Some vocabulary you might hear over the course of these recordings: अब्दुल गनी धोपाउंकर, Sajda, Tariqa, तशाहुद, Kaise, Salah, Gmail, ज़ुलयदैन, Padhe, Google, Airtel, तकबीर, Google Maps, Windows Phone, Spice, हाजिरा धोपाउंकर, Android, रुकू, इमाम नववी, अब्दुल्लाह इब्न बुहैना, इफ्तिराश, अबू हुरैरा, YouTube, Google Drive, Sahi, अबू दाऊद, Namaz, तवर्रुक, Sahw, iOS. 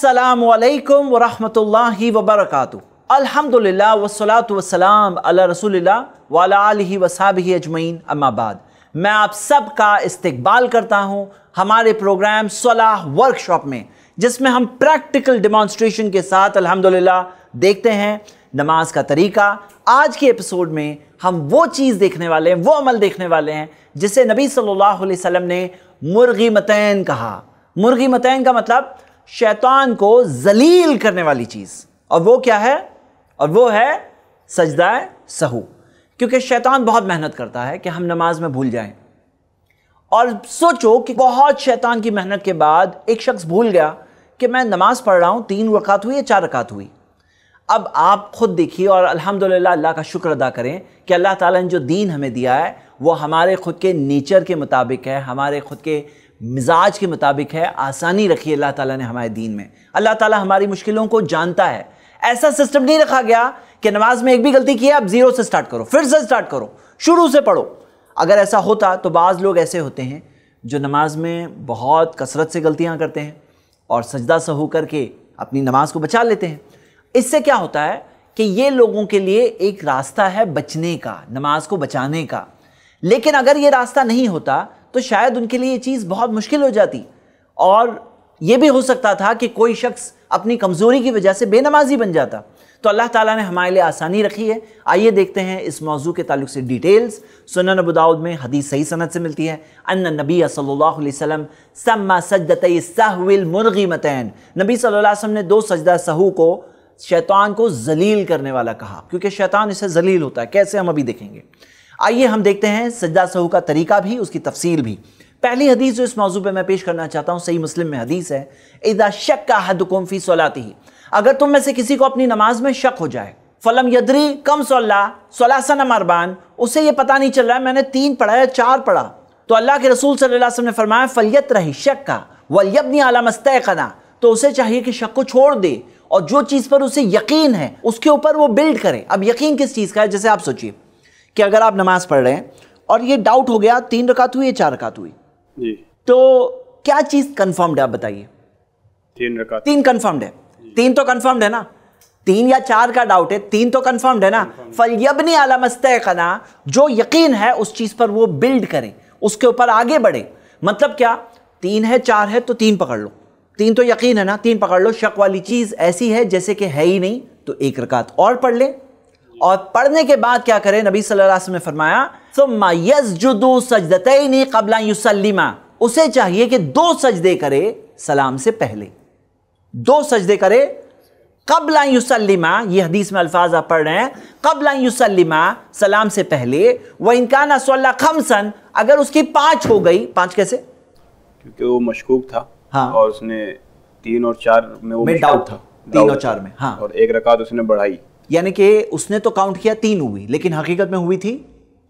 अस्सलामुअलैकुम वरहमतुल्लाहि वबरकातुहु। अल्हम्दुलिल्लाह वस्सलातु वस्सलाम अला रसूलिल्लाह वाला आलिही वसाहबिही अजमईन, अम्मा बाद। मैं आप सब का इस्तिकबाल करता हूँ हमारे प्रोग्राम सलाह वर्कशॉप में, जिसमें हम प्रैक्टिकल डिमॉन्स्ट्रेशन के साथ अल्हम्दुलिल्लाह देखते हैं नमाज का तरीका। आज के एपिसोड में हम वो चीज़ देखने वाले हैं, वो अमल देखने वाले हैं जिसे नबी सल्लल्लाहु अलैहि वसल्लम ने मुर्गी मतैन कहा। मुर्गी मतैन का मतलब शैतान को जलील करने वाली चीज़, और वो क्या है? और वो है सजदा सहू। क्योंकि शैतान बहुत मेहनत करता है कि हम नमाज में भूल जाएं। और सोचो कि बहुत शैतान की मेहनत के बाद एक शख्स भूल गया कि मैं नमाज पढ़ रहा हूँ, 3 रकात हुई या 4 रकात हुई। अब आप ख़ुद देखिए और अल्हम्दुलिल्लाह अल्लाह का शुक्र अदा करें कि अल्लाह ताला ने जो दीन हमें दिया है वो हमारे ख़ुद के नेचर के मुताबिक है, हमारे ख़ुद के मिजाज के मुताबिक है। आसानी रखी अल्लाह ताला ने हमारे दीन में। अल्लाह ताला हमारी मुश्किलों को जानता है। ऐसा सिस्टम नहीं रखा गया कि नमाज में एक भी गलती की है आप 0 से स्टार्ट करो, फिर से स्टार्ट करो, शुरू से पढ़ो। अगर ऐसा होता तो बाज़ लोग ऐसे होते हैं जो नमाज में बहुत कसरत से गलतियां करते हैं और सजदा सहू करके अपनी नमाज को बचा लेते हैं। इससे क्या होता है कि ये लोगों के लिए एक रास्ता है बचने का, नमाज को बचाने का। लेकिन अगर ये रास्ता नहीं होता तो शायद उनके लिए ये चीज़ बहुत मुश्किल हो जाती। और ये भी हो सकता था कि कोई शख्स अपनी कमज़ोरी की वजह से बेनमाजी बन जाता। तो अल्लाह ताला ने हमारे लिए आसानी रखी है। आइए देखते हैं इस मौजू के ताल्लुक से डिटेल्स। सुनन अबू दाऊद में हदीस सही सनद से मिलती है, अन्न नबी सल्लल्लाहु अलैहि वसल्लम सम्मा सजदतय सहविल मुर्गिमतैन। नबी सल्लल्लाहु अलैहि वसल्लम ने 2 सजदा सहू को, शैतान को जलील करने वाला कहा, क्योंकि शैतान इससे जलील होता है। कैसे, हम अभी देखेंगे। आइए हम देखते हैं सजदा सहू का तरीका भी, उसकी तफसील भी। पहली हदीस जो इस मौजू पे मैं पेश करना चाहता हूँ, सही मुस्लिम में हदीस है, इदा शक का हदकुम फी सलातिही। अगर तुम में से किसी को अपनी नमाज में शक हो जाए, फलम यदरी कम सल्ला सलासन मरबान, उसे ये पता नहीं चल रहा है मैंने 3 पढ़ा या 4 पढ़ा, तो अल्लाह के रसूल सल्लल्लाहु अलैहि वसल्लम ने फरमाया फलियत रही शक का वलयबनी अला मस्तयकना, तो उसे चाहिए कि शक को छोड़ दे और जो चीज़ पर उसे यकीन है उसके ऊपर वो बिल्ड करे। अब यकीन किस चीज़ का है? जैसे आप सोचिए कि अगर आप नमाज पढ़ रहे हैं और ये डाउट हो गया 3 रकात हुई या 4 रकात हुई जी, तो क्या चीज़ कंफर्म्ड है आप बताइए? 3 रकात। 3 कंफर्म्ड है, 3 तो कंफर्म्ड है ना। 3 या 4 का डाउट है, 3 तो कंफर्म्ड है ना। फलयबनी अला मस्तयकना, जो यकीन है उस चीज़ पर वो बिल्ड करें, उसके ऊपर आगे बढ़े। मतलब क्या, 3 है 4 है तो 3 पकड़ लो, 3 तो यकीन है ना, 3 पकड़ लो। शक वाली चीज़ ऐसी है जैसे कि है ही नहीं, तो 1 रकात और पढ़ लें। और पढ़ने के बाद क्या करें? नबी सल्लल्लाहु अलैहि वसल्लम ने फरमाया सुम्मा यसजुदु सजदतैनि क़ब्ला युसल्लिमा, उसे चाहिए कि 2 सजदे करे सलाम से पहले, 2 सजदे करे क़ब्ला युसल्लिमा। ये हदीस में अल्फाज आप पढ़ रहे हैं, क़ब्ला युसल्लिमा, सलाम से पहले। व इन काना सल्ला खमसन, अगर उसकी 5 हो गई। 5 कैसे? क्योंकि वो मशकूक था, हाँ, और उसने 3 और 4 में वो डाउट था, 3 और 4 में, हाँ, और 1 रकात उसने बढ़ाई। यानी कि उसने तो काउंट किया 3 हुई, लेकिन हकीकत में हुई थी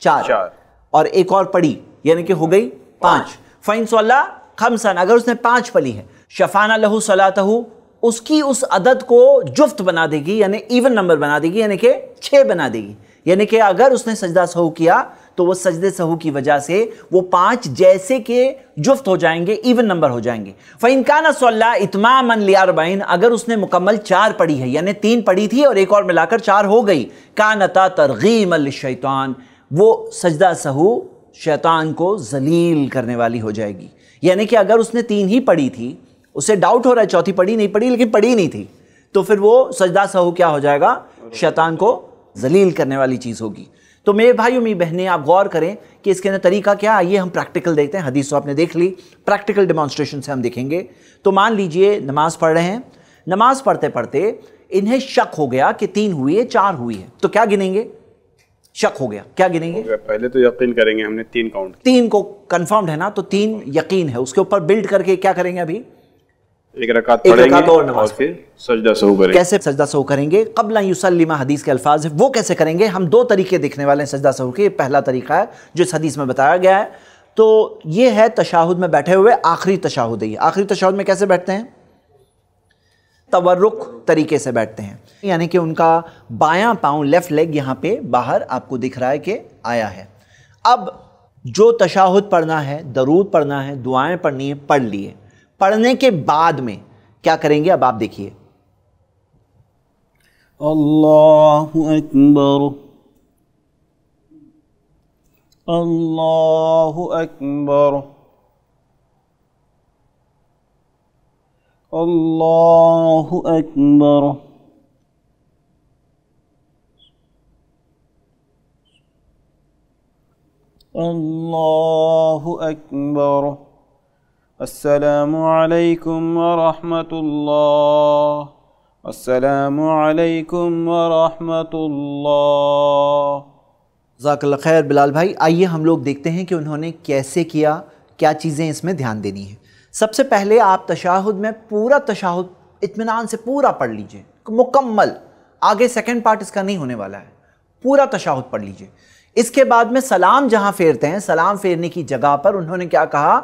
4 और 1 और पड़ी, यानी कि हो गई 5। फ़इन सल्ला खमसन, अगर उसने 5 पली है, शफ़ाना लहू सलातहू, उसकी उस अदद को जुफ्त बना देगी, यानी इवन नंबर बना देगी, यानी कि 6 बना देगी। यानी कि अगर उसने सजदा सहू किया तो वो सजदे सहू की वजह से वो 5 जैसे के जुफ्त हो जाएंगे, इवन नंबर हो जाएंगे। फ़इन काना सल्ला इतमामन लिअरबईन, अगर उसने मुकम्मल 4 पढ़ी है, यानी 3 पढ़ी थी और 1 और मिलाकर 4 हो गई, कानता तरगीम लिशैतान, वो सजदा सहू शैतान को जलील करने वाली हो जाएगी। यानी कि अगर उसने 3 ही पढ़ी थी, उसे डाउट हो रहा है 4थी पढ़ी नहीं, पढ़ी लेकिन पढ़ी नहीं थी, तो फिर वो सजदा सहू क्या हो जाएगा? शैतान को जलील करने वाली चीज़ होगी। तो मेरे भाइयों, मेरी बहनें, आप गौर करें कि इसके अंदर तरीका क्या। आइए हम प्रैक्टिकल देखते हैं। हदीस तो आपने देख ली, प्रैक्टिकल डिमॉन्स्ट्रेशन से हम देखेंगे। तो मान लीजिए नमाज पढ़ रहे हैं, नमाज पढ़ते पढ़ते इन्हें शक हो गया कि 3 हुई है, 4 हुई है, तो क्या गिनेंगे? शक हो गया, क्या गिनेंगे? पहले तो यकीन करेंगे हमने 3 काउंट, 3 को कंफर्म्ड है ना, तो 3 यकीन है, उसके ऊपर बिल्ड करके क्या करेंगे? अभी 1 रकात और नमाज फिर सजदा सहू करेंगे। कैसे सजदा सहू करेंगे? क़ब्ला युसल्लिमा, हदीस के अल्फाज है, वो कैसे करेंगे? हम 2 तरीके देखने वाले हैं सजदा सहू के। पहला तरीका है जो इस हदीस में बताया गया है, तो ये है तशाहुद में बैठे हुए, आखिरी तशाहुद है ये। आखिरी तशाहुद में कैसे बैठते हैं? तवर्रुक तरीके से बैठते हैं, यानी कि उनका बायां पाँव, लेफ़्ट लेग यहाँ पे बाहर आपको दिख रहा है कि आया है। अब जो तशाहुद पढ़ना है, दरूद पढ़ना है, दुआएँ पढ़नी है, पढ़ लिए। पढ़ने के बाद में क्या करेंगे अब आप देखिए। अल्लाहु अकबर, अल्लाहु अकबर, अल्लाहु अकबर, अल्लाहु अकबर। अस्सलामु अलैकुम व रहमतुल्लाह, अस्सलामु अलैकुम व रहमतुल्लाह। जज़ाकल्लाह खैर बिलाल भाई, आइए हम लोग देखते हैं कि उन्होंने कैसे किया, क्या चीज़ें इसमें ध्यान देनी है। सबसे पहले आप तशाहुद में पूरा तशाहुद इत्मीनान से पूरा पढ़ लीजिए, मुकम्मल। आगे सेकंड पार्ट इसका नहीं होने वाला है, पूरा तशाहुद पढ़ लीजिए। इसके बाद में सलाम जहाँ फेरते हैं, सलाम फेरने की जगह पर उन्होंने क्या कहा,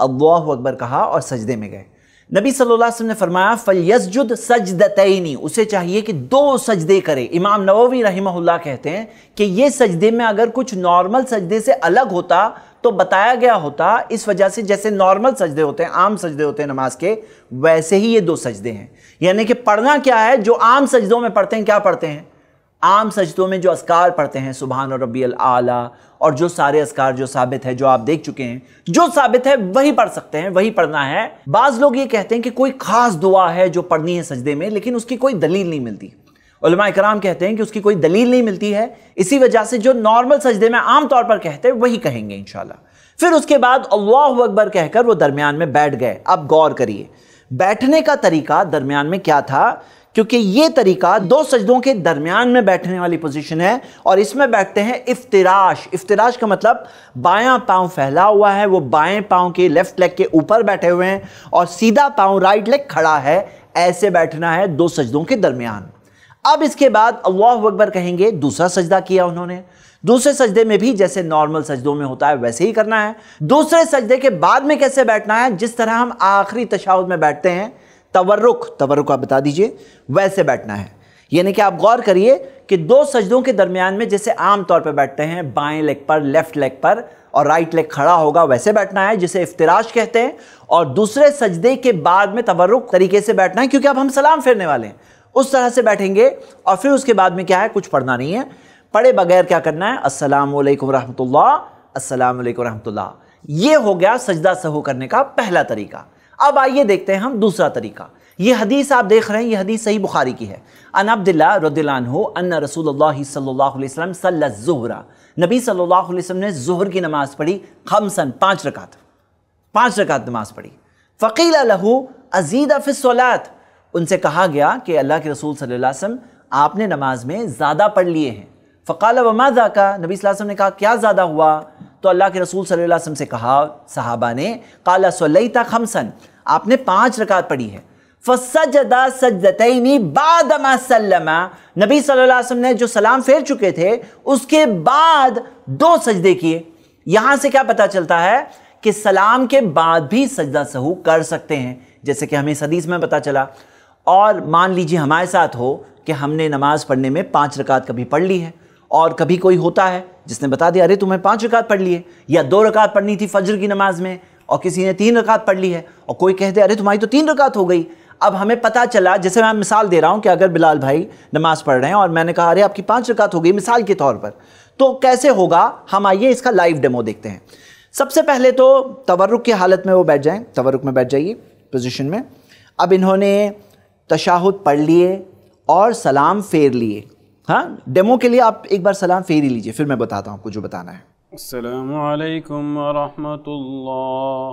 अल्लाहु अकबर कहा और सजदे में गए। नबी सल्लल्लाहु अलैहि वसल्लम ने फरमाया फलयस्जुद सजदतैनी, उसे चाहिए कि दो सजदे करे। इमाम नववी रहिमहुल्लाह कहते हैं कि ये सजदे में अगर कुछ नॉर्मल सजदे से अलग होता तो बताया गया होता, इस वजह से जैसे नॉर्मल सजदे होते हैं, आम सजदे होते हैं नमाज के, वैसे ही ये दो सजदे हैं। यानी कि पढ़ना क्या है, जो आम सजदों में पढ़ते हैं क्या पढ़ते हैं, आम सजदों में जो अस्कार पढ़ते हैं सुबहान रब्बियल आला और जो सारे अस्कार जो साबित है, जो आप देख चुके हैं, जो साबित है वही पढ़ सकते हैं, वही पढ़ना है। बाज लोग ये कहते हैं कि कोई खास दुआ है जो पढ़नी है सजदे में, लेकिन उसकी कोई दलील नहीं मिलती। उलमा इकराम कहते हैं कि उसकी कोई दलील नहीं मिलती है, इसी वजह से जो नॉर्मल सजदे में आमतौर पर कहते हैं वही कहेंगे इंशाल्लाह। फिर उसके बाद अल्लाहु अकबर कहकर वो दरमियान में बैठ गए। अब गौर करिए बैठने का तरीका दरमियान में क्या था, क्योंकि ये तरीका दो सजदों के दरमियान में बैठने वाली पोजीशन है और इसमें बैठते हैं इफ्तिराश। इफ्तिराश का मतलब बायां पाँव फैला हुआ है, वो बाएं पाँव के लेफ्ट लेग के ऊपर बैठे हुए हैं और सीधा पाँव राइट लेग खड़ा है, ऐसे बैठना है दो सजदों के दरमियान। अब इसके बाद अल्लाहु अकबर कहेंगे, दूसरा सजदा किया उन्होंने। दूसरे सजदे में भी जैसे नॉर्मल सजदों में होता है वैसे ही करना है। दूसरे सजदे के बाद में कैसे बैठना है, जिस तरह हम आखिरी तशाहुद में बैठते हैं तवर्रुक आप बता दीजिए, वैसे बैठना है। यानी कि आप गौर करिए कि दो सजदों के दरमियान में जैसे आम तौर पर बैठते हैं, बाएं लेग पर लेफ्ट लेग पर और राइट लेग खड़ा होगा, वैसे बैठना है जिसे इफ्तिराश कहते हैं। और दूसरे सजदे के बाद में तवर्रुक तरीके से बैठना है, क्योंकि अब हम सलाम फेरने वाले हैं, उस तरह से बैठेंगे। और फिर उसके बाद में क्या है, कुछ पढ़ना नहीं है, पढ़े बगैर क्या करना है, अस्सलामु अलैकुम रहमतुल्लाह, अस्सलामु अलैकुम रहमतुल्लाह। ये हो गया सजदा सहू करने का पहला तरीका। अब आइए देखते हैं हम दूसरा तरीका। ये हदीस आप देख रहे हैं, ये हदीस सही बुखारी की है। अन अब्दुल्लाह रदियल्लाहु अन्हु अन्ना रसूलुल्लाह सल्लल्लाहु अलैहि वसल्लम सल्ला ज़ुहरा, नबी सल्लल्लाहु अलैहि वसल्लम ने ज़ुहर की नमाज पढ़ी खमसन, 5 रकात, 5 रकात नमाज पढ़ी। फ़क़ीला लहू अज़ीदा फ़िस सलात, उनसे कहा गया कि अल्लाह के रसूल सल्लल्लाहु अलैहि वसल्लम आपने नमाज में ज़्यादा पढ़ लिए हैं। फ़क़ाला वमा ज़ाका, नबी सल्लल्लाहु अलैहि वसल्लम ने कहा क्या ज़्यादा हुआ, तो अल्लाह के रसूल सल्लल्लाहु अलैहि वसल्लम से कहा सहाबा ने, काला सल्लैता खमसन, आपने 5 रकात पढ़ी है। फसजदा सजदतैनी बादमा सल्लमा, नबी सल्लल्लाहु अलैहि वसल्लम ने जो सलाम फेर चुके थे उसके बाद 2 सजदे किए। यहाँ से क्या पता चलता है कि सलाम के बाद भी सजदा सहू कर सकते हैं, जैसे कि हमें इस हदीस में पता चला। और मान लीजिए हमारे साथ हो कि हमने नमाज पढ़ने में 5 रकात कभी पढ़ ली है, और कभी कोई होता है जिसने बता दिया अरे तुम्हें 5 रकात पढ़ लिए, या 2 रकात पढ़नी थी फजर की नमाज में और किसी ने 3 रकात पढ़ ली है, और कोई कह दे अरे तुम्हारी तो 3 रकात हो गई। अब हमें पता चला, जैसे मैं मिसाल दे रहा हूँ कि अगर बिलाल भाई नमाज पढ़ रहे हैं और मैंने कहा अरे आपकी 5 रकात हो गई मिसाल के तौर पर, तो कैसे होगा हम आइए इसका लाइव डेमो देखते हैं। सबसे पहले तो तवर्रुक की हालत में वो बैठ जाएँ, तवर्रुक में बैठ जाइए पोजिशन में। अब इन्होंने तशाहुद पढ़ लिए और सलाम फेर लिए। हाँ, डेमो के लिए आप एक बार सलाम फेर ही लीजिए, फिर मैं बताता हूँ आपको जो बताना है। अस्सलामु अलैकुम व रहमतुल्लाह,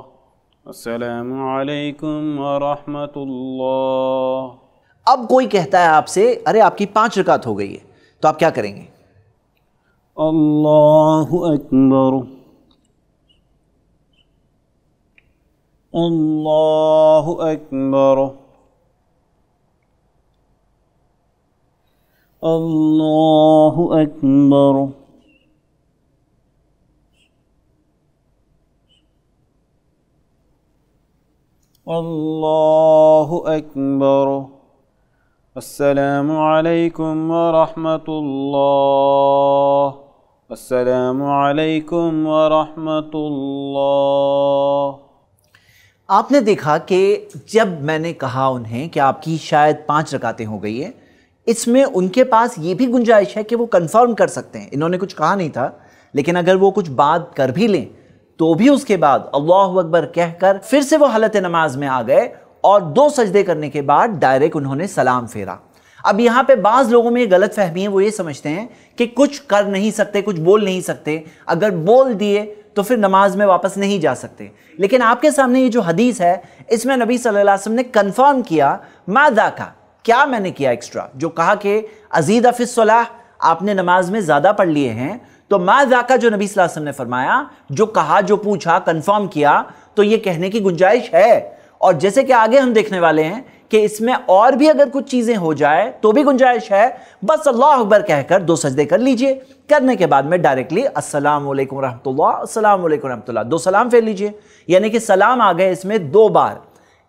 अस्सलामु अलैकुम व रहमतुल्लाह। अब कोई कहता है आपसे अरे आपकी 5 रकात हो गई है, तो आप क्या करेंगे, अल्लाहु अकबर, अल्लाहु अकबर, अल्लाहु अकबर, अल्लाहु अकबर। अस्सलामु अलैकुम व रहमतुल्लाह, अस्सलामु अलैकुम व रहमतुल्लाह। आपने देखा कि जब मैंने कहा उन्हें कि आपकी शायद 5 रकातें हो गई है, इसमें उनके पास ये भी गुंजाइश है कि वो कंफर्म कर सकते हैं। इन्होंने कुछ कहा नहीं था, लेकिन अगर वो कुछ बात कर भी लें तो भी उसके बाद अल्लाहु अकबर कहकर फिर से वो हालत नमाज में आ गए और 2 सजदे करने के बाद डायरेक्ट उन्होंने सलाम फेरा। अब यहाँ पे बाज़ लोगों में गलत फहमी है, वो ये समझते हैं कि कुछ कर नहीं सकते, कुछ बोल नहीं सकते, अगर बोल दिए तो फिर नमाज में वापस नहीं जा सकते। लेकिन आपके सामने ये जो हदीस है, इसमें नबी सल्लल्लाहु अलैहि वसल्लम ने कंफर्म किया मादा का, क्या मैंने किया एक्स्ट्रा, जो कहा कि अजीदा फिस सलाह, आपने नमाज में ज़्यादा पढ़ लिए हैं, तो मादा का जो नबी सल्लल्लाहु अलैहि वसल्लम ने फरमाया, जो कहा, जो पूछा, कंफर्म किया, तो ये कहने की गुंजाइश है। और जैसे कि आगे हम देखने वाले हैं कि इसमें और भी अगर कुछ चीज़ें हो जाए तो भी गुंजाइश है। बस अल्लाह अकबर कहकर 2 सजदे कर लीजिए, करने के बाद में डायरेक्टली अस्सलाम वालेकुम रहमतुल्लाह, अस्सलाम वालेकुम रहमतुल्लाह, 2 सलाम फेर लीजिए। यानी कि सलाम आ गए इसमें 2 बार,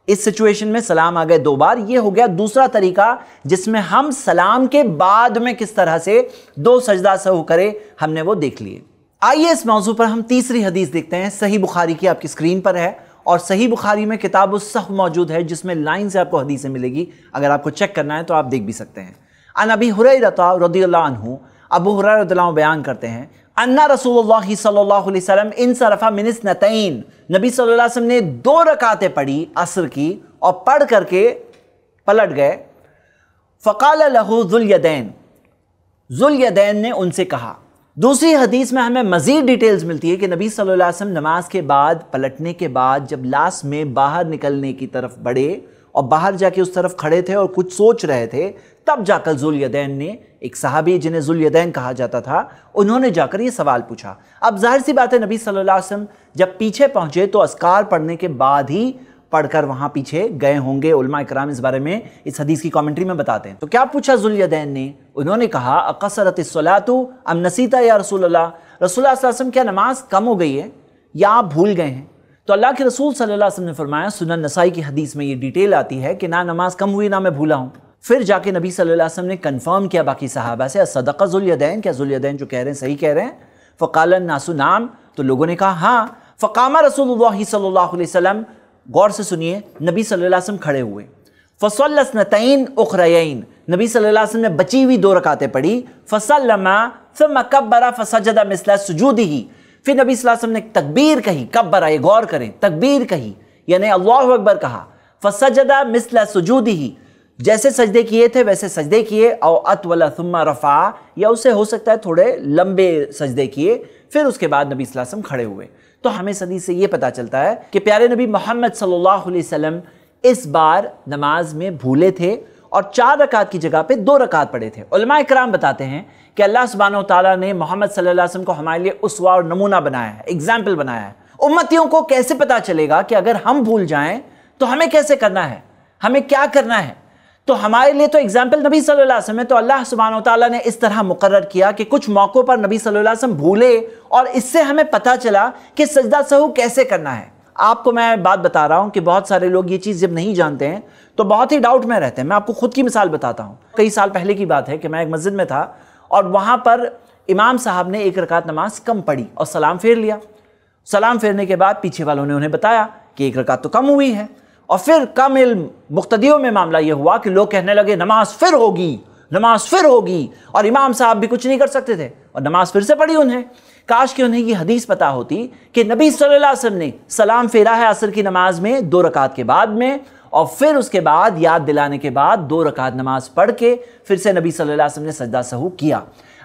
इस सिचुएशन में सलाम आ गए 2 बार। ये हो गया दूसरा तरीका जिसमें हम सलाम के बाद में किस तरह से 2 सजदा सहू करें, हमने वो देख लिए। आइए इस मौजू पर हम तीसरी हदीस देखते हैं। सही बुखारी की आपकी स्क्रीन पर है और सही बुखारी में किताब उस-सहव मौजूद है, जिसमें लाइन से आपको हदीसें मिलेगी, अगर आपको चेक करना है तो आप देख भी सकते हैं। अन अबी हुरैरा रदियल्लाहु अन्हु, अबू हुरैरा रदियल्लाहु अन्हु बयान करते हैं, अन्ना रसूलुल्लाह सल्लल्लाहु अलैहि वसल्लम इनसरफा मिन इस्नतैन, नबी सल्लल्लाहु अलैहि वसल्लम ने 2 रकातें पढ़ी असर की और पढ़ करके पलट गए। फ़क़ाल लहू ज़ुलयदैन, ज़ुलयदैन ने उनसे कहा। दूसरी हदीस में हमें मज़ीद डिटेल्स मिलती है कि नबी सल्लल्लाहु अलैहि वसल्लम नमाज के बाद, पलटने के बाद, जब लास्ट में बाहर निकलने की तरफ बढ़े और बाहर जाके उस तरफ खड़े थे और कुछ सोच रहे थे, तब जाकर ज़ुलयदैन ने, एक सहाबी जिन्हें ज़ुलयदैन कहा जाता था, उन्होंने जाकर ये सवाल पूछा। अब जाहिर सी बात है नबी सल्लल्लाहु अलैहि वसल्लम जब पीछे पहुँचे तो अस्कार पढ़ने के बाद ही पढ़कर वहाँ पीछे गए होंगे। उलमा इकराम इस बारे में इस हदीस की कमेंट्री में बताते हैं। तो क्या पूछा ज़ुलयदैन ने? उन्होंने कहा अकसरत अस्सलातु अम नसीता या रसूलल्लाह, रसूलुल्लाह सल्लल्लाहु अलैहि वसल्लम क्या नमाज कम हो गई है या आप भूल गए हैं? तो अल्लाह के रसूल सल्लल्लाहु अलैहि वसल्लम ने फरमाया, सुनन नसाई की हदीस में ये डिटेल आती है कि ना नमाज कम हुई ना मैं भूला हूँ। फिर जाके नबी सल्लल्लाहु अलैहि वसल्लम ने कन्फर्म किया बाकी सहाबा से, सदक़ा ज़ुलयदैन, क्या ज़ुलयदैन जो कह रहे हैं सही कह रहे हैं? फ़क़ाल नासु नाम, तो लोगों ने कहा हाँ। फ़क़ामा रसूलुल्लाह सल्लल्लाहु अलैहि वसल्लम, गौर से सुनिए, नबी सल्लल्लाहु अलैहि वसल्लम खड़े हुए। फ़सल्लस्नतैन उखरयैन, नबी सल्लल्लाहु अलैहि वसल्लम ने बची हुई 2 रकातें पढ़ी। फ़सल्लमा सुम्मा कब्बरा फ़सजदा मिस्ला सुजूदिही, फिर नबी सल्लल्लाहु अलैहि वसल्लम ने तकबीर कही, कब्बरा, ये गौर करें, तकबीर कही यानी अल्लाहु अकबर कहा। फ़सजदा मिस्ला सुजूदिही, जैसे सजदे किए थे वैसे सजदे किए। और अतवला सुम्मा रफ़ा, या उसे हो सकता है थोड़े लंबे सजदे किए। फिर उसके बाद नबी सल्लल्लाहु अलैहि वसल्लम खड़े हुए। तो हमें सदी से ये पता चलता है कि प्यारे नबी मोहम्मद सल्लल्लाहु अलैहि वसल्लम इस बार नमाज में भूले थे और 4 रकात की जगह पे 2 रकात पढ़े थे। उलमा इकराम बताते हैं कि अल्लाह सुब्हानहू तआला ने मोहम्मद सल्लल्लाहु अलैहि वसल्लम को हमारे लिए उसवा और नमूना बनाया है, एग्जाम्पल बनाया है। उम्मतियों को कैसे पता चलेगा कि अगर हम भूल जाएं तो हमें कैसे करना है, हमें क्या करना है? तो हमारे लिए तो एग्जाम्पल नबी सल्लल्लाहु अलैहि वसल्लम है। तो अल्लाह सुब्हानहू तआला ने इस तरह मुकर्रर किया कि कुछ मौक़ों पर नबी सल्लल्लाहु अलैहि वसल्लम भूले, और इससे हमें पता चला कि सजदा सहू कैसे करना है। आपको मैं बात बता रहा हूँ कि बहुत सारे लोग ये चीज़ जब नहीं जानते हैं तो बहुत ही डाउट में रहते हैं। मैं आपको खुद की मिसाल बताता हूँ। कई साल पहले की बात है कि मैं एक मस्जिद में था और वहाँ पर इमाम साहब ने 1 रकात नमाज कम पढ़ी और सलाम फेर लिया। सलाम फेरने के बाद पीछे वालों ने उन्हें बताया कि 1 रकात तो कम हुई है। और फिर कम इल्म मुक्तदियों में मामला ये हुआ कि लोग कहने लगे नमाज फिर होगी, नमाज फिर होगी, और इमाम साहब भी कुछ नहीं कर सकते थे और नमाज फिर से पढ़ी उन्हें। काश कि उन्हें ये हदीस पता होती कि नबी सल्लल्लाहु अलैहि वसल्लम ने सलाम फेरा है असर की नमाज में 2 रकात के बाद में, और फिर उसके बाद याद दिलाने के बाद 2 रकात नमाज पढ़ के फिर से नबी सल्लल्लाहु अलैहि वसल्लम ने सजदा सहू किया।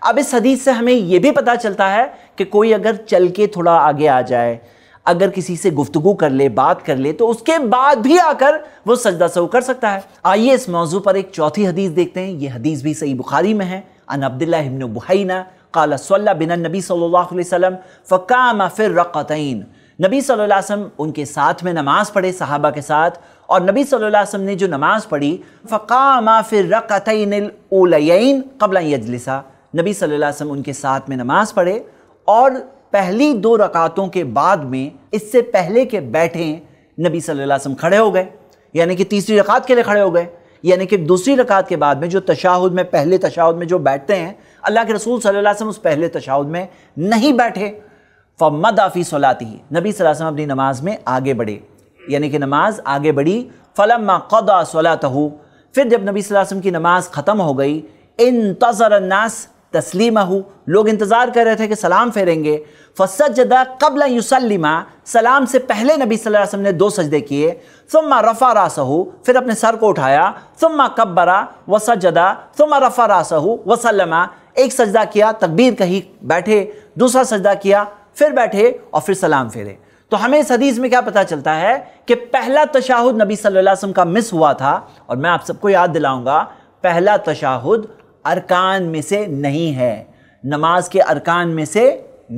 अब इस हदीस से हमें ये भी पता चलता है कि कोई अगर चल के थोड़ा आगे आ जाए, अगर किसी से गुफ्तगू कर ले, बात कर ले, तो उसके बाद भी आकर वो सजदा सहू कर सकता है। आइए इस मौजू पर एक चौथी हदीस देखते हैं। ये हदीस भी सही बुखारी में है। अन अब्दुल्लाह इब्न बुहैना क़ाल सल्ला बिना नबी सल्लल्लाहु अलैहि वसल्लम फ़क़ाम फ़िर रक़अतैन, नबी सल्लल्लाहु अलैहि वसल्लम उनके साथ में नमाज पढ़े, सहाबा के साथ, और नबी सल्लल्लाहु अलैहि वसल्लम ने जो नमाज पढ़ी फ़क़ाम फ़िर रक़अतैनिल उलयैन क़ब्ल अन यजलिसा, नबी सल्लल्लाहु अलैहि वसल्लम उनके साथ में नमाज पढ़े और पहली 2 रकातों के बाद में, इससे पहले के बैठें, नबी सल्लल्लाहु अलैहि वसल्लम खड़े हो गए, यानी कि 3री रकात के लिए खड़े हो गए। यानी कि 2री रकात के बाद में जो तशाहुद में, पहले तशाहुद में जो बैठते हैं, अल्लाह के रसूल सल्लल्लाहु अलैहि वसल्लम उस पहले तशाहुद में नहीं बैठे। फमदा फी सलातिही, नबी सल्लल्लाहु अलैहि वसल्लम अपनी नमाज में आगे बढ़े। यानी कि नमाज आगे बढ़ी। फलम्मा क़दा सलातहू, फिर जब नबी सल्लल्लाहु अलैहि वसल्लम की नमाज ख़त्म हो गई। इंतज़र अन्नास तस्लीमहू, लोग इंतज़ार कर रहे थे कि सलाम फेरेंगे। फसजदा क़ब्ल युसल्लिमा, सलाम से पहले नबी सल्लल्लाहु अलैहि वसल्लम ने दो सजदे किए। सुम्मा रफ़ा रासहू, फिर अपने सर को उठाया। सुम्मा कब्बरा व सजदा, सुम्मा रफ़ा रासहू व सल्लमा, एक सजदा किया, तकबीर कही, बैठे। दूसरा सजदा किया, फिर बैठे और फिर सलाम फेरे। तो हमें इस हदीस में क्या पता चलता है कि पहला तशाहुद नबी सल्लल्लाहु अलैहि वसल्लम का मिस हुआ था। और मैं आप सबको याद दिलाऊंगा, पहला तशाहुद अरकान में से नहीं है, नमाज के अरकान में से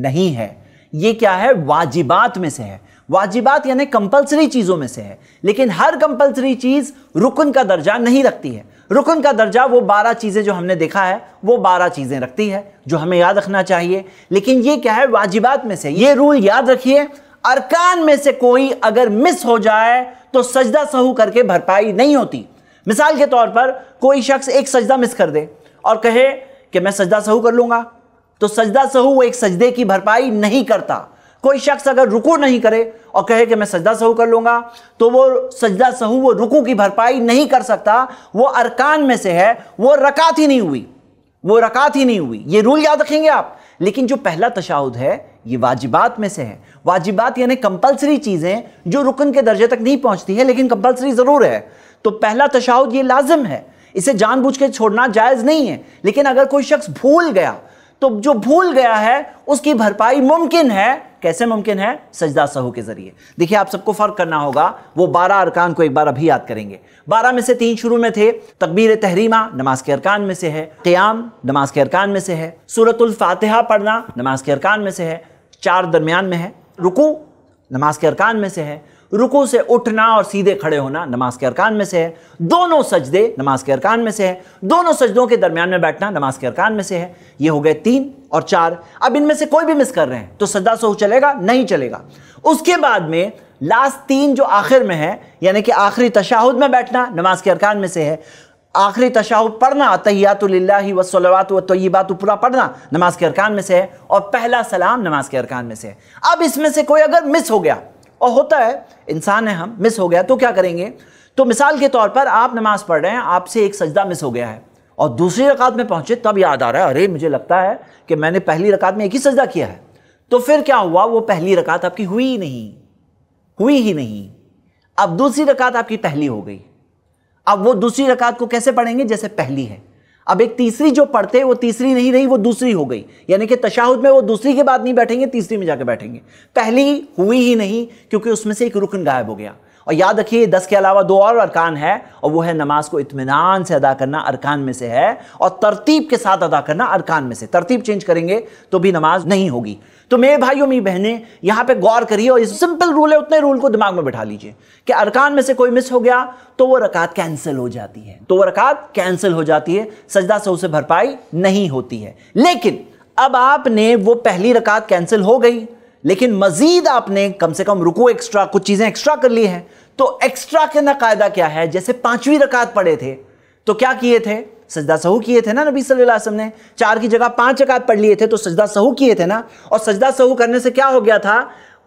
नहीं है। ये क्या है? वाजिबात में से है। वाजिबात यानी कंपलसरी चीज़ों में से है। लेकिन हर कंपलसरी चीज़ रुकन का दर्जा नहीं रखती है। रुकन का दर्जा वो 12 चीज़ें जो हमने देखा है, वो 12 चीज़ें रखती है जो हमें याद रखना चाहिए। लेकिन ये क्या है? वाजिबात में से। ये रूल याद रखिए, अरकान में से कोई अगर मिस हो जाए तो सजदा सहू करके भरपाई नहीं होती। मिसाल के तौर पर कोई शख्स एक सजदा मिस कर दे और कहे कि मैं सजदा सहू कर लूँगा, तो सजदा सहू वो एक सजदे की भरपाई नहीं करता। कोई शख्स अगर रुकू नहीं करे और कहे कि मैं सजदा सहू कर लूँगा, तो वो सजदा सहू वो रुकू की भरपाई नहीं कर सकता। वो अरकान में से है, वो रकात ही नहीं हुई, वो रकात ही नहीं हुई। ये रूल याद रखेंगे आप। लेकिन जो पहला तशाहुद है ये वाजिबात में से है। वाजिबात यानी कंपलसरी चीज़ें जो रुकन के दर्जे तक नहीं पहुँचती है लेकिन कंपलसरी ज़रूर है। तो पहला तशाहुद ये लाजिम है, इसे जानबूझ के छोड़ना जायज़ नहीं है। लेकिन अगर कोई शख्स भूल गया तो जो भूल गया है उसकी भरपाई मुमकिन है। कैसे मुमकिन है? सजदा सहू के ज़रिए। देखिए आप सबको फ़र्क करना होगा। वो 12 अरकान को एक बार अभी याद करेंगे। 12 में से 3 शुरू में थे। तकबीर तहरीमा नमाज के अरकान में से है। क़ियाम नमाज के अरकान में से है। सूरतुल फातिहा पढ़ना नमाज के अरकान में से है। 4 दरमियान में है। रुकू नमाज के अरकान में से है। रुकू से उठना और सीधे खड़े होना नमाज के अरकान में से है। दोनों सजदे नमाज के अरकान में से है। दोनों सजदों के दरमियान में बैठना नमाज के अरकान में से है। ये हो गए 3 और 4। अब इनमें से कोई भी मिस कर रहे हैं तो सजदा सहू चलेगा? नहीं चलेगा। उसके बाद में लास्ट 3 जो आखिर में है, यानी कि आखिरी तशाहुद में बैठना नमाज के अरकान में से है। आखिरी तशाहुद पढ़ना, अतहियातुलिल्लाहि वस्सलावातु वत्तय्यिबातु पूरा पढ़ना नमाज के अरकान में से है। और पहला सलाम नमाज के अरकान में से है। अब इसमें से कोई अगर मिस हो गया, और होता है, इंसान है हम, मिस हो गया तो क्या करेंगे? तो मिसाल के तौर पर आप नमाज पढ़ रहे हैं, आपसे एक सजदा मिस हो गया है और दूसरी रकात में पहुंचे तब याद आ रहा है, अरे मुझे लगता है कि मैंने पहली रकात में एक ही सजदा किया है। तो फिर क्या हुआ? वो पहली रकात आपकी हुई ही नहीं। अब दूसरी रकात आपकी पहली हो गई। अब वो दूसरी रकात को कैसे पढ़ेंगे? जैसे पहली है। अब एक तीसरी जो पढ़ते वो तीसरी नहीं रही, वो दूसरी हो गई। यानी कि तशाहुद में वो दूसरी के बाद नहीं बैठेंगे, तीसरी में जाकर बैठेंगे। पहली हुई ही नहीं क्योंकि उसमें से एक रुकन गायब हो गया। और याद रखिए 10 के अलावा 2 और अरकान है, और वो है नमाज को इत्मीनान से अदा करना अरकान में से है, और तरतीब के साथ अदा करना अरकान में से। तरतीब चेंज करेंगे तो भी नमाज नहीं होगी। तो मेरे भाइयों मेरी बहनें, यहाँ पे गौर करिए और इस सिंपल रूल है, उतने रूल को दिमाग में बैठा लीजिए कि अरकान में से कोई मिस हो गया तो वो रकात कैंसिल हो जाती है। तो वो रकात कैंसिल हो जाती है, सजदा सहू से भरपाई नहीं होती है। लेकिन अब आपने वो पहली रकात कैंसिल हो गई, लेकिन मजीद आपने कम से कम रुको एक्स्ट्रा, कुछ चीज़ें एक्स्ट्रा कर ली हैं। तो एक्स्ट्रा के ना कायदा क्या है? जैसे 5वीं रकात पढ़े थे तो क्या किए थे? सजदा सहू किए थे ना। नबी सल्लल्लाहु अलैहि वसल्लम ने 4 की जगह 5 रकात पढ़ लिए थे तो सजदा सहू किए थे ना। और सजदा सहू करने से क्या हो गया था?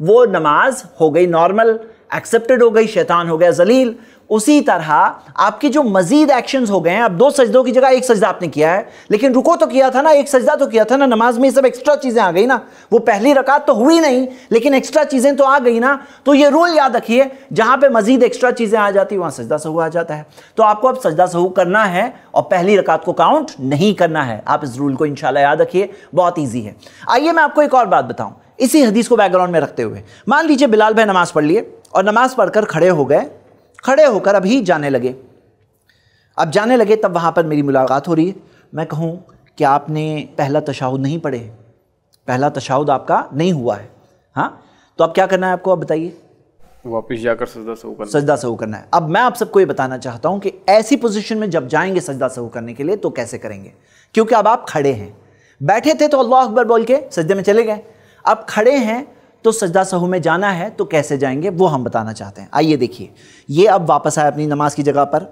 वो नमाज हो गई नॉर्मल, एक्सेप्टेड हो गई, शैतान हो गया जलील। उसी तरह आपके जो मजीद एक्शंस हो गए हैं, अब 2 सजदों की जगह एक सजदा आपने किया है, लेकिन रुको तो किया था ना, एक सजदा तो किया था ना। नमाज में सब एक्स्ट्रा चीज़ें आ गई ना। वो पहली रकात तो हुई नहीं लेकिन एक्स्ट्रा चीज़ें तो आ गई ना। तो ये रूल याद रखिए, जहाँ पे मजीद एक्स्ट्रा चीज़ें आ जाती है वहाँ सजदा सहू आ जाता है। तो आपको अब सजदा सहू करना है और पहली रकात को काउंट नहीं करना है। आप इस रूल को इंशाल्लाह याद रखिए, बहुत ईजी है। आइए मैं आपको एक और बात बताऊँ इसी हदीस को बैकग्राउंड में रखते हुए। मान लीजिए बिलाल भाई नमाज़ पढ़ लिए और नमाज़ पढ़कर खड़े हो गए, खड़े होकर अभी जाने लगे। अब जाने लगे तब वहाँ पर मेरी मुलाकात हो रही है। मैं कहूँ कि आपने पहला तशाहुद नहीं पढ़े, पहला तशाहुद आपका नहीं हुआ है। हाँ, तो अब क्या करना है आपको? आप बताइए। वापस जाकर सजदा सहू करना है। अब मैं आप सबको ये बताना चाहता हूँ कि ऐसी पोजीशन में जब जाएंगे सजदा सहू करने के लिए तो कैसे करेंगे, क्योंकि अब आप खड़े हैं। बैठे थे तो अल्लाह अकबर बोल के सजदे में चले गए, अब खड़े हैं तो सजदा सहू में जाना है तो कैसे जाएंगे वो हम बताना चाहते हैं। आइए देखिए, ये अब वापस आए अपनी नमाज की जगह पर।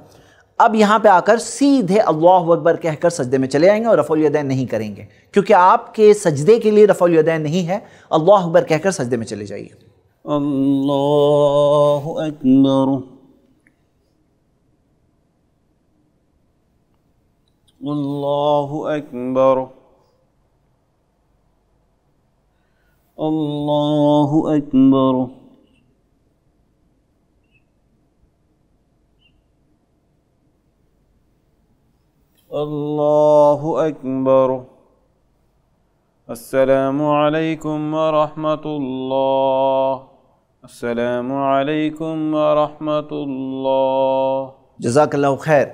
अब यहाँ पे आकर सीधे अल्लाहु अकबर कहकर सजदे में चले आएंगे और रफ़उल यदैन नहीं करेंगे, क्योंकि आपके सजदे के लिए रफ़उल यदैन नहीं है। अल्लाहु अकबर कहकर सजदे में चले जाइए। अल्लाहु अकबर अल्लाहु अकबर अल्लाहु अकबर अल्लाहु अकबर। अस्सलामु अलैकुम व रहमतुल्लाह अस्सलामु अलैकुम व रहमतुल्लाह। जज़ाकल्लाहु खैर।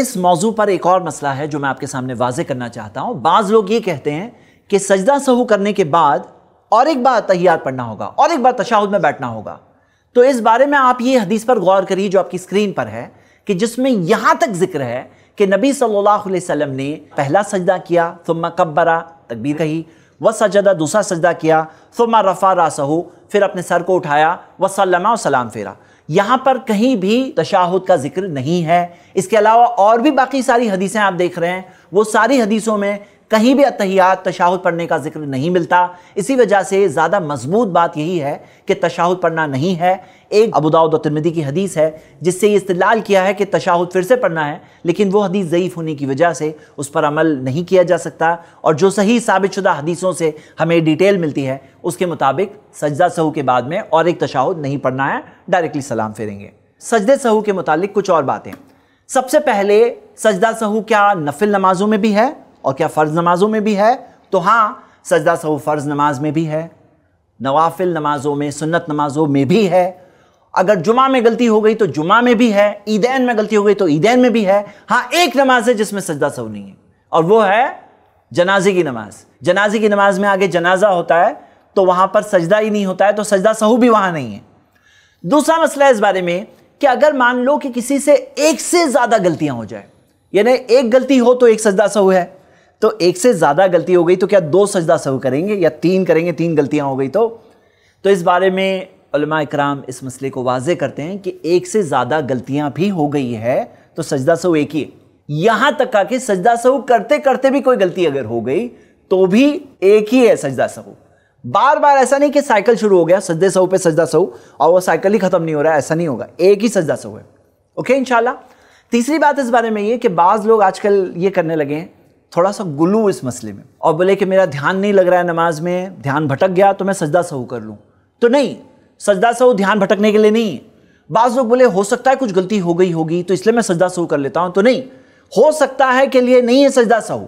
इस मौजू पर एक और मसला है जो मैं आपके सामने वाजे करना चाहता हूँ। बाज़ लोग ये कहते हैं कि सजदा सहू करने के बाद और एक बार तहियात पढ़ना होगा और एक बार तशाहुद में बैठना होगा। तो इस बारे में आप ये हदीस पर गौर करिए जो आपकी स्क्रीन पर है कि जिसमें यहाँ तक जिक्र है कि नबी सल्लल्लाहु अलैहि वसल्लम ने पहला सजदा किया, सुम्मा कब्बरा तकबीर कही, व सजदा दूसरा सजदा किया, सुम्मा रफ़ा रासहू फिर अपने सर को उठाया, व सल्लमा व सलाम फेरा। यहाँ पर कहीं भी तशाहुद का जिक्र नहीं है। इसके अलावा और भी बाकी सारी हदीसें आप देख रहे हैं, वो सारी हदीसों में कहीं भी अतहियात तशाहुद पढ़ने का जिक्र नहीं मिलता। इसी वजह से ज़्यादा मजबूत बात यही है कि तशाहुद पढ़ना नहीं है। एक अबू दाऊद और तिर्मिज़ी की हदीस है जिससे ये इस्तिदलाल किया है कि तशाहुद फिर से पढ़ना है, लेकिन वो हदीस ज़ईफ़ होने की वजह से उस पर अमल नहीं किया जा सकता। और जो सही साबित शुदा हदीसों से हमें डिटेल मिलती है उसके मुताबिक सजदा सहू के बाद में और एक तशाहुद नहीं पढ़ना है, डायरेक्टली सलाम फेरेंगे। सजदे सहू के मुतालिक कुछ और बातें। सबसे पहले सजदा सहू क्या नफिल नमाजों में भी है और क्या फ़र्ज़ नमाज़ों में भी है? तो हाँ, सजदा सहू फ़र्ज़ नमाज में भी है, नवाफिल नमाज़ों में, सुन्नत नमाज़ों में भी है। अगर जुमा में गलती हो गई तो जुमा में भी है, ईदैन में गलती हो गई तो ईदैन में भी है। हाँ, एक नमाज है जिसमें सजदा सहू नहीं है और वो है जनाजे की नमाज। जनाजे की नमाज में आगे जनाजा होता है तो वहाँ पर सजदा ही नहीं होता है, तो सजदा सहू भी वहाँ नहीं है। दूसरा मसला इस बारे में कि अगर मान लो कि किसी से एक से ज़्यादा गलतियाँ हो जाए, यानी एक गलती हो तो एक सजदा सहू है, तो एक से ज़्यादा गलती हो गई तो क्या दो सजदा सहू करेंगे या तीन करेंगे? तीन गलतियां हो गई तो इस बारे में उलमा इकराम इस मसले को वाजे करते हैं कि एक से ज़्यादा गलतियां भी हो गई है तो सजदा सहू एक ही है। यहाँ तक का कि सजदा सहू करते करते भी कोई गलती अगर हो गई तो भी एक ही है सजदा सहू। बार बार ऐसा नहीं कि साइकिल शुरू हो गया सजदे सहू पे सजदा सहू और वह साइकिल ही ख़त्म नहीं हो रहा है, ऐसा नहीं होगा। एक ही सजदा सहू है। ओके इंशाल्लाह। तीसरी बात इस बारे में ये कि बाज़ लोग आजकल ये करने लगे हैं थोड़ा सा गुलू इस मसले में और बोले कि मेरा ध्यान नहीं लग रहा है नमाज में, ध्यान भटक गया तो मैं सजदा सहू कर लूँ। तो नहीं, सजदा सहू ध्यान भटकने के लिए नहीं है। बाज़ लोग बोले हो सकता है कुछ गलती हो गई होगी तो इसलिए मैं सजदा सहू कर लेता हूँ। तो नहीं, हो सकता है के लिए नहीं है सजदा सहू।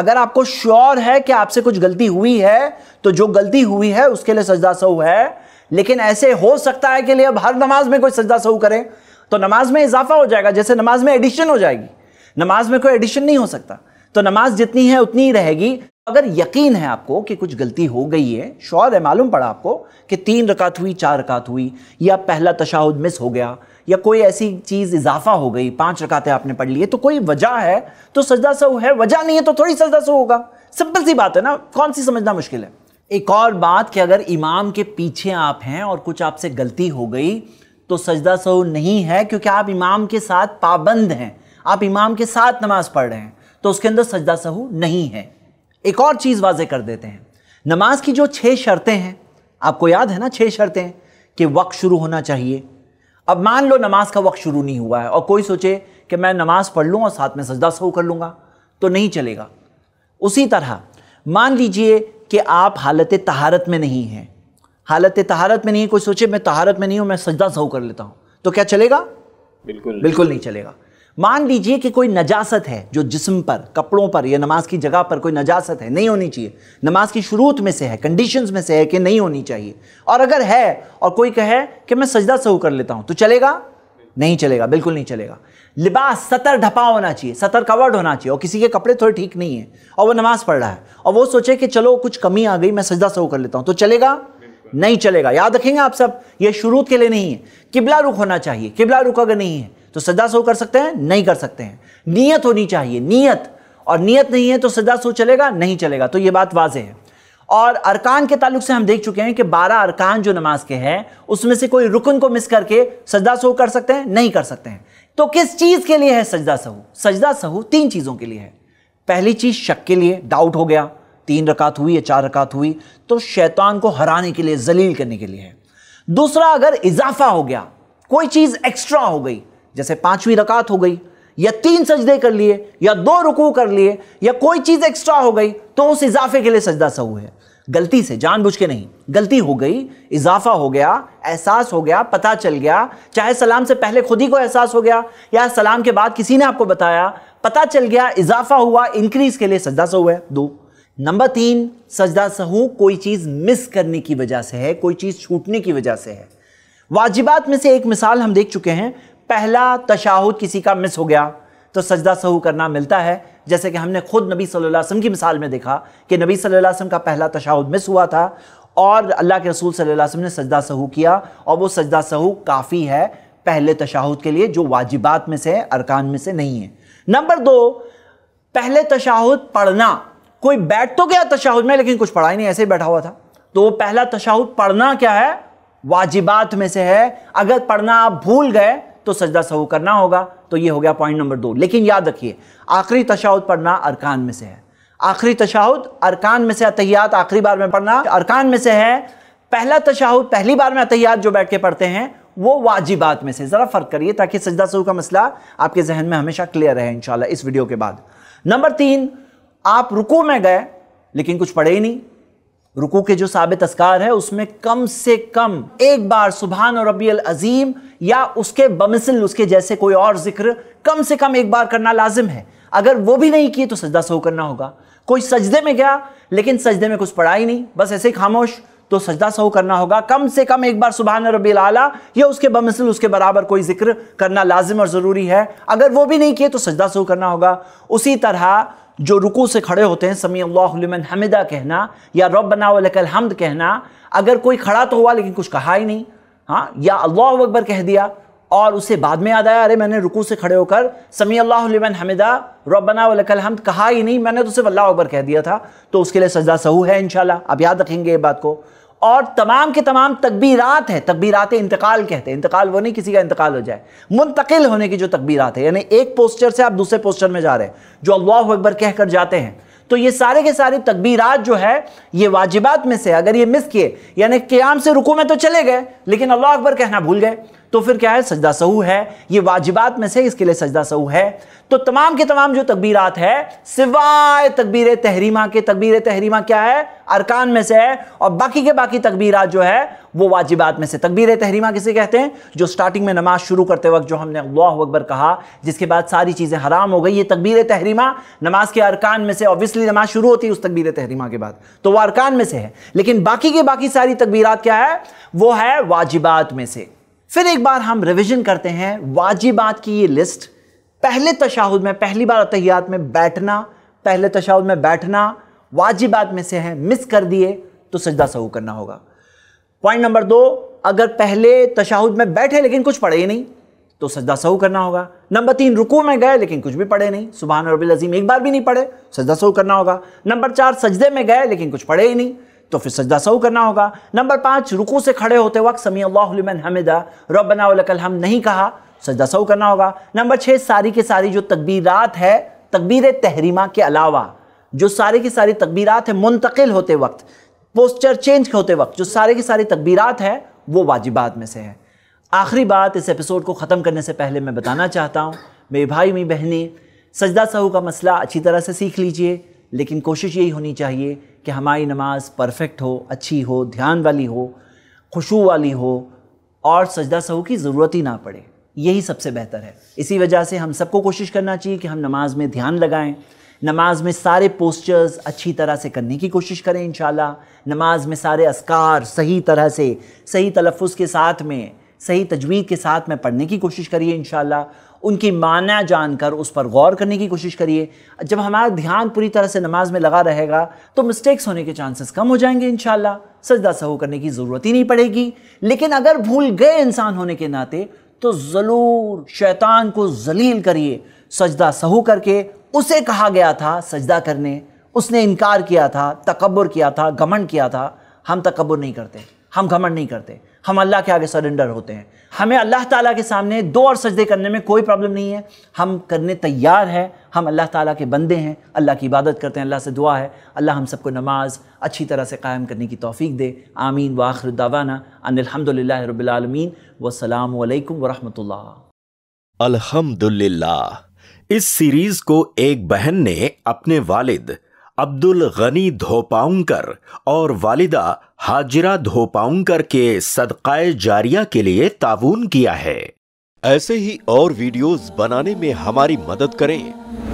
अगर आपको श्योर है कि आपसे कुछ गलती हुई है तो जो गलती हुई है उसके लिए सजदा सहू है, लेकिन ऐसे हो सकता है के लिए अब हर नमाज में कोई सजदा सहू करें तो नमाज में इजाफा हो जाएगा, जैसे नमाज में एडिशन हो जाएगी। नमाज में कोई एडिशन नहीं हो सकता, तो नमाज जितनी है उतनी ही रहेगी। अगर यकीन है आपको कि कुछ गलती हो गई है, श्योर है, मालूम पड़ा आपको कि 3 रकात हुई, 4 रकात हुई, या पहला तशाहुद मिस हो गया, या कोई ऐसी चीज़ इजाफा हो गई, 5 रकातें आपने पढ़ ली है, तो कोई वजह है तो सजदा सहू है, वजह नहीं है तो थोड़ी सजदा सहू होगा। सिंपल सी बात है ना, कौन सी समझना मुश्किल है। एक और बात कि अगर इमाम के पीछे आप हैं और कुछ आपसे गलती हो गई तो सजदा सहू नहीं है, क्योंकि आप इमाम के साथ पाबंद हैं, आप इमाम के साथ नमाज पढ़ रहे हैं, तो उसके अंदर सजदा सहू नहीं है। एक और चीज़ वाजे कर देते हैं, नमाज की जो 6 शर्तें हैं, आपको याद है ना 6 शर्तें कि वक्त शुरू होना चाहिए। अब मान लो नमाज का वक्त शुरू नहीं हुआ है और कोई सोचे कि मैं नमाज पढ़ लूँ और साथ में सजदा सहू कर लूँगा, तो नहीं चलेगा। उसी तरह मान लीजिए कि आप हालत तहारत में नहीं हैं, हालत तहारत में नहीं, कोई सोचे मैं तहारत में नहीं हूँ, मैं सजदा सहू कर लेता हूँ, तो क्या चलेगा? बिल्कुल नहीं चलेगा। मान लीजिए कि कोई नजासत है जो जिस्म पर, कपड़ों पर या नमाज की जगह पर कोई नजासत है, नहीं होनी चाहिए, नमाज की शुरूत में से है, कंडीशंस में से है कि नहीं होनी चाहिए, और अगर है और कोई कहे कि मैं सजदा सहू कर लेता हूं तो चलेगा? नहीं चलेगा, बिल्कुल नहीं चलेगा। लिबास, सतर ढपा होना चाहिए, सतर कवर्ड होना चाहिए, और किसी के कपड़े थोड़े ठीक नहीं है और वह नमाज पढ़ रहा है और वो सोचे कि चलो कुछ कमी आ गई मैं सजदा सहू कर लेता हूँ, तो चलेगा? नहीं चलेगा। याद रखेंगे आप सब, ये शुरूत के लिए नहीं है। किबला रुख होना चाहिए, किबला रुख अगर नहीं है तो सजदा सहू कर सकते हैं? नहीं कर सकते हैं। नीयत होनी चाहिए, नीयत, और नीयत नहीं है तो सजदा सहू चलेगा? नहीं चलेगा। तो ये बात वाज़े है। और अरकान के ताल्लुक से हम देख चुके हैं कि 12 अरकान जो नमाज के हैं उसमें से कोई रुकन को मिस करके सजदा सहू कर सकते हैं? नहीं कर सकते हैं। तो किस चीज़ के लिए है सजदा सहू? सजदा सहू 3 चीज़ों के लिए है। पहली चीज़ शक के लिए, डाउट हो गया, 3 रकात हुई या 4 रकात हुई, तो शैतान को हराने के लिए, जलील करने के लिए है। दूसरा अगर इजाफा हो गया, कोई चीज़ एक्स्ट्रा हो गई, जैसे पांचवीं रकात हो गई या 3 सजदे कर लिए या 2 रुकू कर लिए या कोई चीज़ एक्स्ट्रा हो गई, तो उस इजाफे के लिए सजदा सहू है। गलती से, जानबूझ के नहीं, गलती हो गई, इजाफा हो गया, एहसास हो गया, पता चल गया, चाहे सलाम से पहले खुद ही को एहसास हो गया या सलाम के बाद किसी ने आपको बताया, पता चल गया, इजाफा हुआ, इंक्रीज के लिए सजदा सहू है। 2 नंबर 3, सजदा सहू कोई चीज़ मिस करने की वजह से है, कोई चीज़ छूटने की वजह से है। वाजिबात में से एक मिसाल हम देख चुके हैं, पहला तशाहुद किसी का मिस हो गया तो सजदा सहू करना मिलता है, जैसे कि हमने खुद नबी सल्लल्लाहु अलैहि वसल्लम की मिसाल में देखा कि नबी सल्लल्लाहु अलैहि वसल्लम का पहला तशाहुद मिस हुआ था और अल्लाह के रसूल सल्लल्लाहु अलैहि वसल्लम ने सजदा सहू किया, और वो सजदा सहू काफ़ी है पहले तशाहुद के लिए, जो वाजिबात में से है, अरकान में से नहीं है। नंबर 2, पहले तशाहुद पढ़ना, कोई बैठ तो गया तशाहुद में लेकिन कुछ पढ़ा ही नहीं, ऐसे ही बैठा हुआ था, तो वो पहला तशाहुद पढ़ना क्या है, वाजिबात में से है, अगर पढ़ना आप भूल गए तो सजदा सहू करना होगा। तो ये हो गया पॉइंट नंबर 2। लेकिन याद रखिए, आखिरी तशाहुद पढ़ना अरकान में से है, आखिरी तशाहुद अरकान में से, अतहियात आखिरी बार में पढ़ना अरकान में से है, पहला तशाहुद पहली बार में अतहियात जो बैठ के पढ़ते हैं वो वाजिबात में से। ज़रा फ़र्क करिए ताकि सजदा सहू का मसला आपके जहन में हमेशा क्लियर रहे इंशाल्लाह इस वीडियो के बाद। नंबर 3, आप रुकू में गए लेकिन कुछ पढ़े ही नहीं, रुकू के जो साबित अस्कार है उसमें कम से कम एक बार सुबहान और रब्बिल अजीम या उसके बमिसल उसके जैसे कोई और जिक्र कम से कम एक बार करना लाजिम है, अगर वो भी नहीं किए तो सजदा सहू करना होगा। कोई सजदे में गया लेकिन सजदे में कुछ पढ़ा ही नहीं, बस ऐसे ही खामोश, तो सजदा सहू करना होगा, कम से कम एक बार सुबहान रब्बिल आला या उसके बमिसल उसके बराबर कोई जिक्र करना लाजिम और ज़रूरी है, अगर वो भी नहीं किए तो सजदा सहू करना होगा। उसी तरह जो रुकू से खड़े होते हैं, समी अल्लाहु लिमन हमिदा कहना या रब्बना व लकल हम्द कहना, अगर कोई खड़ा तो हुआ लेकिन कुछ कहा ही नहीं, हाँ, या अल्लाहु अकबर कह दिया और उसे बाद में याद आया, अरे मैंने रुकू से खड़े होकर समी अल्लाहु लिमन हमिदा रब्बना व लकल हम्द कहा ही नहीं, मैंने तो सिर्फ अल्लाहु अकबर कह दिया था, तो उसके लिए सजदा सहू है इंशाल्लाह। आप याद रखेंगे ये बात को। और तमाम के तमाम तकबीरात है, तकबीरात इंतकाल कहते हैं, इंतकाल वो नहीं किसी का इंतकाल हो जाए, मुंतकिल होने की जो तकबीरात है, यानी एक पोस्चर से आप दूसरे पोस्चर में जा रहे हैं, जो अल्लाहु अकबर कहकर जाते हैं, तो ये सारे के सारे तकबीरात जो है ये वाजिबात में से, अगर ये मिस किए, यानी क़ियाम से रुकू में तो चले गए लेकिन अल्लाह अकबर कहना भूल गए, तो फिर क्या है, सजदा सहू है, ये वाजिबात में से, इसके लिए सजदा सहू है। तो तमाम के तमाम जो तकबीरात है सिवाय तकबीर तहरीमा के, तकबीर तहरीमा क्या है, अरकान में से है, और बाकी के बाकी तकबीरात जो है वो वाजिबात में से। तकबीर तहरीमा किसे कहते हैं, जो स्टार्टिंग में नमाज शुरू करते वक्त जो हमने अल्लाहु अकबर कहा, जिसके बाद सारी चीज़ें हराम हो गई, ये तकबीर तहरीमा नमाज के अरकान में से, ऑब्वियसली नमाज शुरू होती है उस तकबीर तहरीमा के बाद, तो वह अरकान में से है, लेकिन बाकी के बाकी सारी तकबीरात क्या है, वो है वाजिबात में से। फिर एक बार हम रिवीजन करते हैं वाजिबात की ये लिस्ट। पहले तशाहुद में, पहली बार अतहियात में बैठना, पहले तशाहुद में बैठना वाजिबात में से है, मिस कर दिए तो सजदा सहू करना होगा। पॉइंट नंबर 2, अगर पहले तशाहुद में बैठे लेकिन कुछ पढ़े ही नहीं तो सजदा सहू करना होगा। नंबर 3, रुकू में गए लेकिन कुछ भी पढ़े नहीं, सुबहान रब्बिल अज़ीम एक बार भी नहीं पढ़े, सजदा सहू करना होगा। नंबर 4, सजदे में गए लेकिन कुछ पढ़े ही नहीं तो फिर सजदा सहू करना होगा। नंबर 5, रुकू से खड़े होते वक्त समी अल्लाहु लिमन हमिदा रब्बना व लकल हम्द नहीं कहा, सजदा सहू करना होगा। नंबर 6, सारी के सारी जो तकबीरात है, तकबीर तहरीमा के अलावा जो सारी की सारी तकबीरात है मुंतकिल होते वक्त, पोस्चर चेंज होते वक्त, जो सारे की सारी तकबीरात है वो वाजिबात में से है। आखिरी बात इस एपिसोड को ख़त्म करने से पहले मैं बताना चाहता हूँ, मेरे भाई मेरी बहनें, सजदा सहू का मसला अच्छी तरह से सीख लीजिए, लेकिन कोशिश यही होनी चाहिए कि हमारी नमाज परफेक्ट हो, अच्छी हो, ध्यान वाली हो, खुशू वाली हो, और सजदा सहू की ज़रूरत ही ना पड़े, यही सबसे बेहतर है। इसी वजह से हम सबको कोशिश करना चाहिए कि हम नमाज में ध्यान लगाएं, नमाज में सारे पोस्चर्स अच्छी तरह से करने की कोशिश करें इंशाल्लाह, नमाज में सारे अस्कार सही तरह से, सही तलफ़ुज़ के साथ में, सही तजवीद के साथ में पढ़ने की कोशिश करिए इंशाल्लाह, उनकी माना जानकर उस पर गौर करने की कोशिश करिए। जब हमारा ध्यान पूरी तरह से नमाज में लगा रहेगा तो मिस्टेक्स होने के चांसेस कम हो जाएंगे इंशाल्लाह, सजदा सहू करने की ज़रूरत ही नहीं पड़ेगी। लेकिन अगर भूल गए इंसान होने के नाते तो ज़रूर शैतान को जलील करिए, सजदा सहू करके, उसे कहा गया था सजदा करने, उसने इनकार किया था, तकब्बुर किया था, घमंड किया था, हम तकब्बुर नहीं करते, हम घमंड नहीं करते, हम अल्लाह के आगे सरेंडर होते हैं। हमें अल्लाह ताला के सामने दो और सजदे करने में कोई प्रॉब्लम नहीं है, हम करने तैयार हैं, हम अल्लाह ताला के बंदे हैं, अल्लाह की इबादत करते हैं। अल्लाह से दुआ है अल्लाह हम सबको नमाज अच्छी तरह से कायम करने की तौफीक दे। आमीन व आखिर दावाना अल्हम्दुलिल्लाहि रब्बिल आलमीन वस्सलामु अलैकुम व रहमतुल्लाह। अल्हम्दुलिल्लाह। इस सीरीज़ को एक बहन ने अपने वालिद अब्दुल गनी धोपाउंकर और वालिदा हाजिरा धोपाउंकर के सदकाए जारिया के लिए ताऊन किया है। ऐसे ही और वीडियोस बनाने में हमारी मदद करें।